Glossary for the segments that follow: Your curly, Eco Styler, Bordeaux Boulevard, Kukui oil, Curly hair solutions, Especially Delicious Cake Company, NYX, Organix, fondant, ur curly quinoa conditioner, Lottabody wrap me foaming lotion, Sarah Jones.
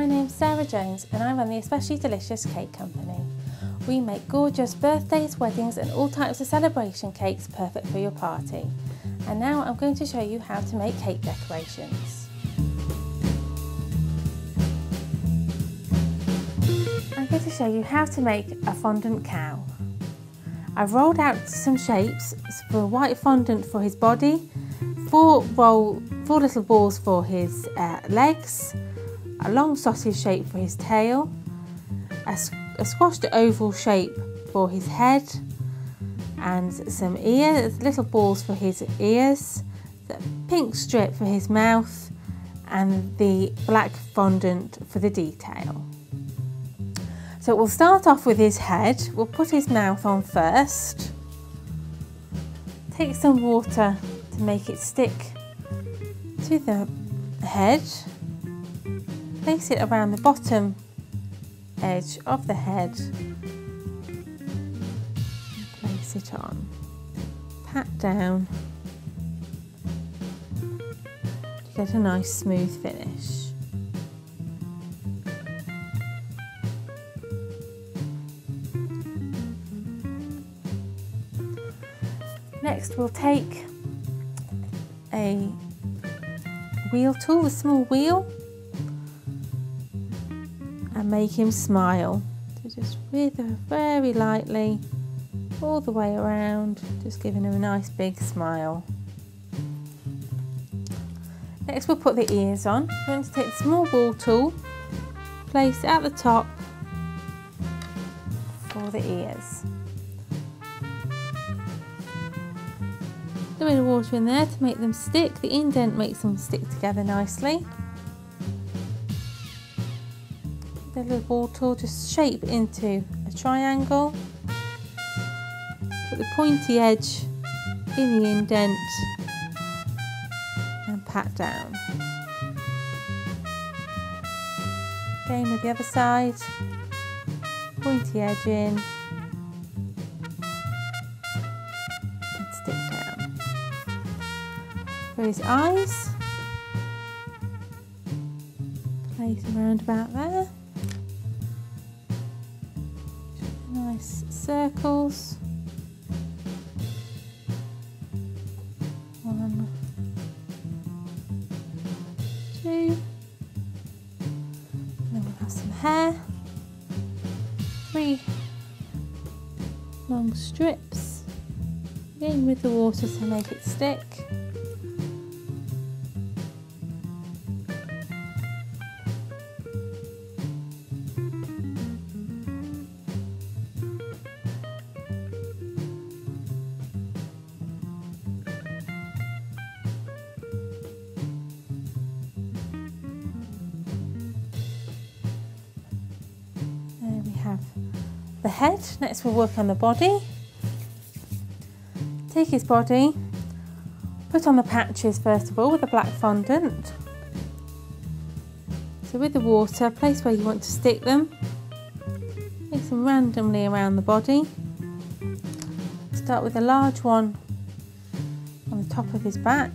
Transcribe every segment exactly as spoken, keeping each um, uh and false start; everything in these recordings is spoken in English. My name's Sarah Jones and I run the Especially Delicious Cake Company. We make gorgeous birthdays, weddings and all types of celebration cakes perfect for your party. And now I'm going to show you how to make cake decorations. I'm going to show you how to make a fondant cow. I've rolled out some shapes for white fondant for his body, four, roll, four little balls for his uh, legs, a long sausage shape for his tail, a, a squashed oval shape for his head, and some ears, little balls for his ears, the pink strip for his mouth, and the black fondant for the detail. So we'll start off with his head. We'll put his mouth on first. Take some water to make it stick to the head. Place it around the bottom edge of the head and place it on. Pat down to get a nice smooth finish. Next we'll take a wheel tool, a small wheel, and make him smile. So just wither very lightly all the way around, just giving him a nice big smile. Next we'll put the ears on. We're going to take the small ball tool, place it at the top for the ears. A bit of water in there to make them stick. The indent makes them stick together nicely. The little ball tool just shape into a triangle. Put the pointy edge in the indent and pat down. Again with the other side, pointy edge in. For his eyes, place them around about there, nice circles, one, two, and then we'll have some hair, three long strips, again with the water to make it stick. The head. Next we'll work on the body. Take his body, put on the patches first of all with the black fondant. So with the water, place where you want to stick them. Place them randomly around the body. Start with a large one on the top of his back.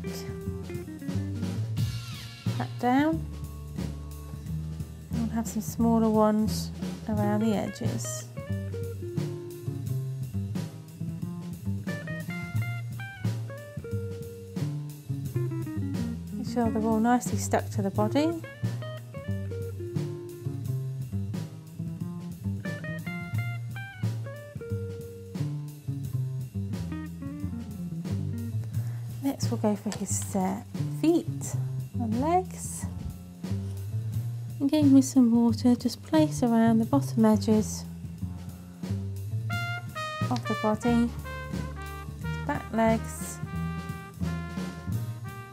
Pat down. And we'll have some smaller ones around the edges. Make sure they're all nicely stuck to the body. Next we'll go for his uh, feet and legs. Again with some water, just place around the bottom edges of the body, back legs,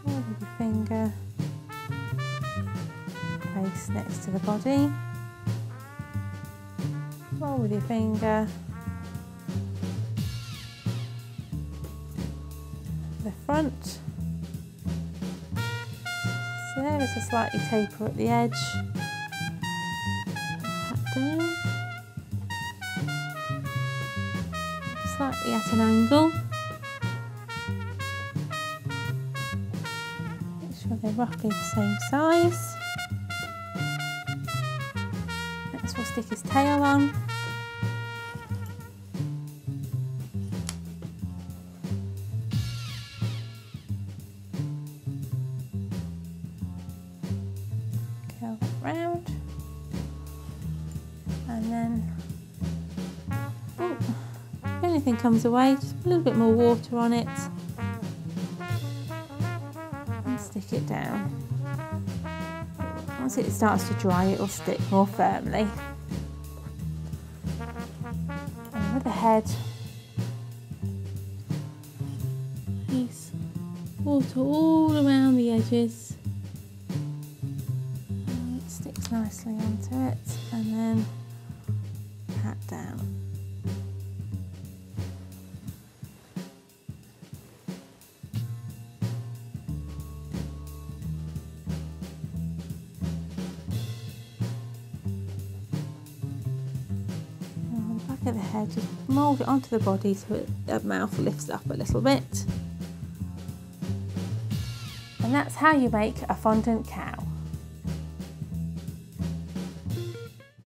with the finger, place next to the body, roll with your finger, the front. There is a slightly taper at the edge. Pat down. Slightly at an angle. Make sure they're roughly the same size. stick his tail on. Curl that round. And then, oh, if anything comes away, just a little bit more water on it. And stick it down. Once it starts to dry, it will stick more firmly. And with the head, use water all around the edges. And it sticks nicely onto it, and then pat down. At the head, just mould it onto the body so it, the mouth lifts up a little bit. And that's how you make a fondant cow.